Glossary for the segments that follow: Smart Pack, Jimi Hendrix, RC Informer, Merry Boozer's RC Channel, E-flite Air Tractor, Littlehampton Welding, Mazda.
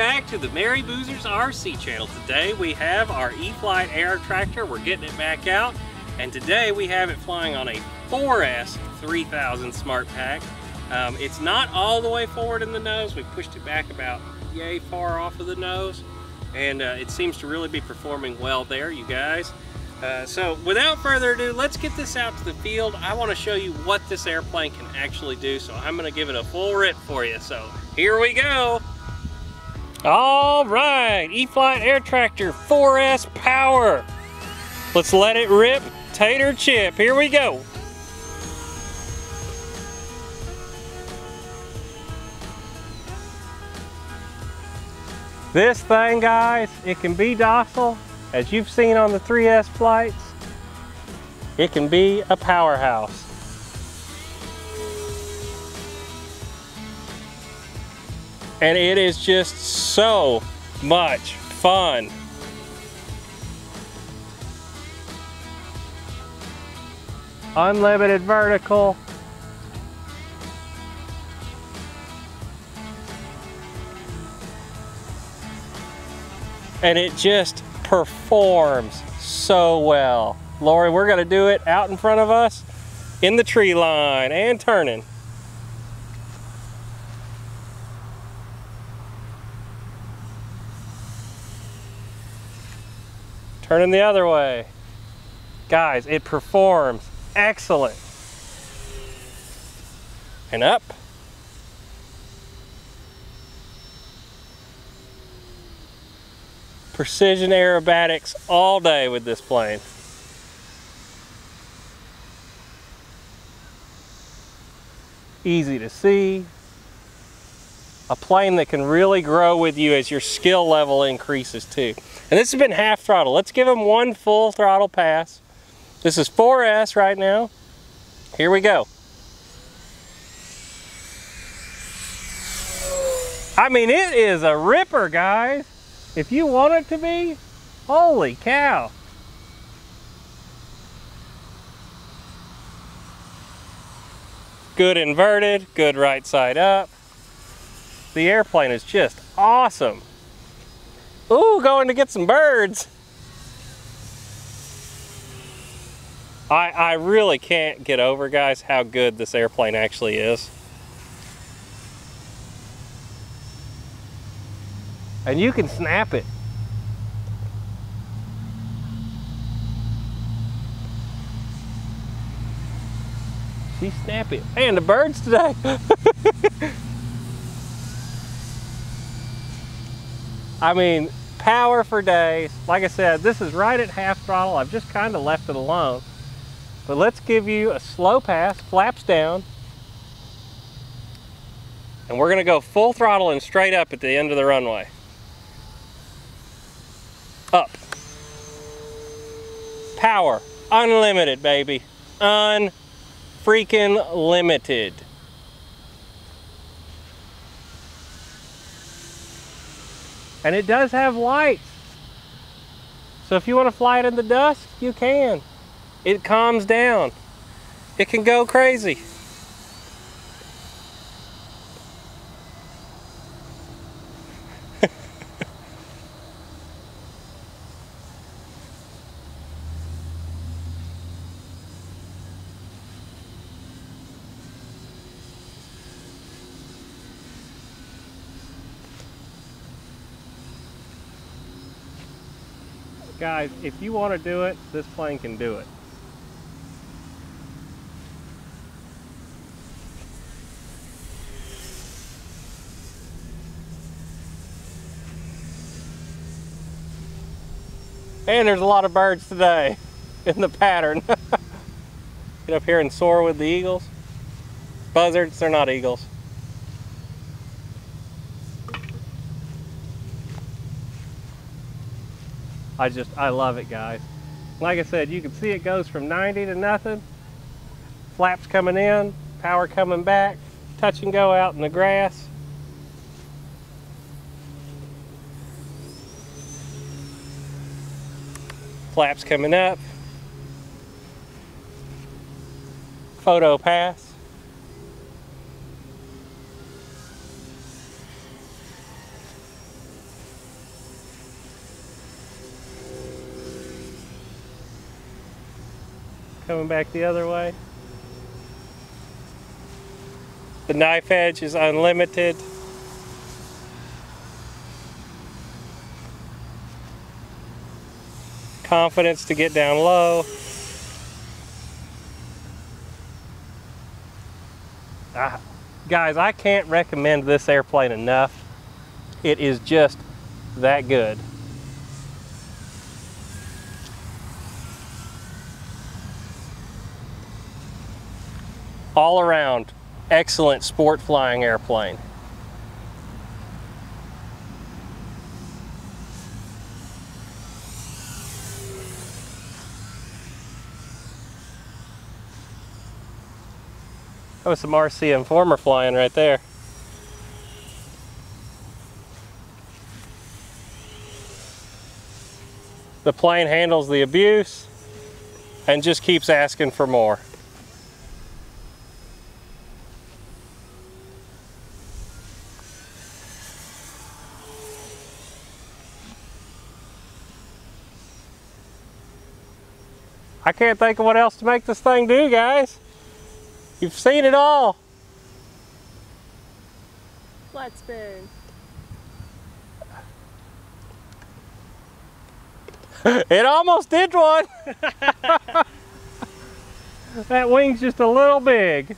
back to the Merry Boozer's RC Channel. Today we have our E-flite Air Tractor. We're getting it back out, and today we have it flying on a 4S 3000 Smart Pack. It's not all the way forward in the nose. We pushed it back about yay far off of the nose, and it seems to really be performing well there, you guys. So without further ado, let's get this out to the field. I want to show you what this airplane can actually do, so I'm going to give it a full rip for you. So here we go. All right, E-flite Air Tractor 4S power. Let's let it rip, tater chip. Here we go. This thing, guys, it can be docile. As you've seen on the 3S flights, it can be a powerhouse. And it is just so much fun. Unlimited vertical. And it just performs so well. Lori, we're gonna do it out in front of us in the tree line and turning. Turning the other way. Guys, it performs excellent. And up. Precision aerobatics all day with this plane. Easy to see. A plane that can really grow with you as your skill level increases too. And this has been half throttle. Let's give them one full throttle pass. This is 4S right now. Here we go. I mean, it is a ripper, guys. If you want it to be, holy cow. Good inverted, good right side up. The airplane is just awesome. Ooh, going to get some birds. I really can't get over, guys, how good this airplane actually is. And you can snap it. She snapped it. Man, the birds today. I mean, power for days. Like I said, this is right at half throttle. I've just kind of left it alone. But let's give you a slow pass, flaps down. And we're gonna go full throttle and straight up at the end of the runway. Up. Power. Unlimited, baby. Unfreaking limited. And it does have lights. So if you want to fly it in the dusk, you can. It calms down. It can go crazy. Guys, if you want to do it, this plane can do it. And there's a lot of birds today in the pattern. Get up here and soar with the eagles. Buzzards, they're not eagles. I love it, guys. Like I said, you can see it goes from 90 to nothing. Flaps coming in, power coming back, touch and go out in the grass. Flaps coming up. Photo pass. coming back the other way. The knife edge is unlimited. Confidence to get down low. Guys, I can't recommend this airplane enough. It is just that good. All around, excellent sport flying airplane. That was some RC Informer flying right there. The plane handles the abuse and just keeps asking for more. I can't think of what else to make this thing do, guys. You've seen it all. Flat spoon. It almost did one. That wing's just a little big.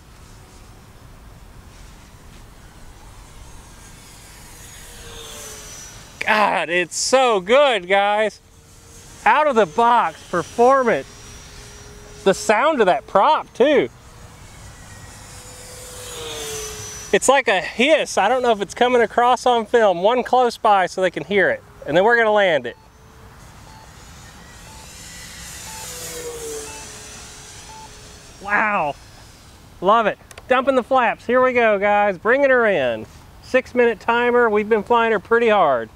God, it's so good, guys. Out of the box performance. The sound of that prop too. It's like a hiss. I don't know if it's coming across on film. One close by so they can hear it. And then we're gonna land it. Wow, love it. Dumping the flaps, here we go guys. Bringing her in. 6 minute timer, we've been flying her pretty hard.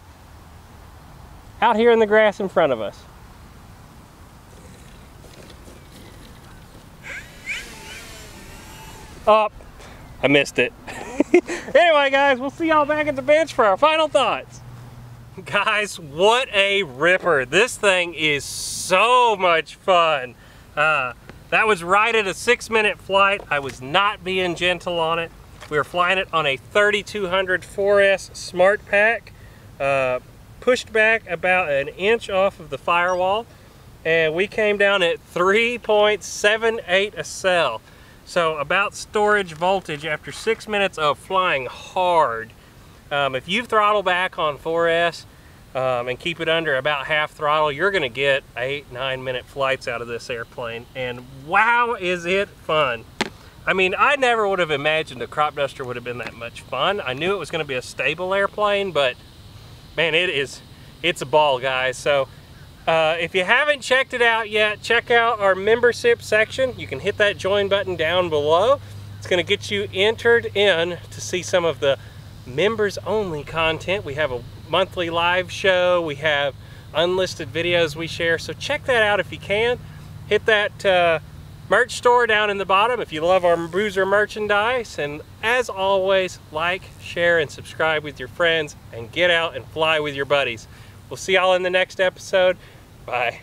Out here in the grass in front of us. Up. I missed it. Anyway guys, we'll see y'all back at the bench for our final thoughts. Guys, what a ripper. This thing is so much fun. That was right at a 6 minute flight. I was not being gentle on it. We were flying it on a 3200 4S Smart Pack. Pushed back about an inch off of the firewall. And we came down at 3.78 a cell. So about storage voltage after 6 minutes of flying hard. If you throttle back on 4S and keep it under about half throttle, you're gonna get 8-9 minute flights out of this airplane. And wow, is it fun. I mean, I never would have imagined a crop duster would have been that much fun. I knew it was gonna be a stable airplane, but man, it's a ball, guys. So. If you haven't checked it out yet, check out our membership section. You can hit that join button down below. It's going to get you entered in to see some of the members only content. We have a monthly live show. We have unlisted videos we share. So check that out if you can. Hit that merch store down in the bottom if you love our Boozer merchandise. And as always, like, share, and subscribe with your friends. And get out and fly with your buddies. We'll see y'all in the next episode. Bye.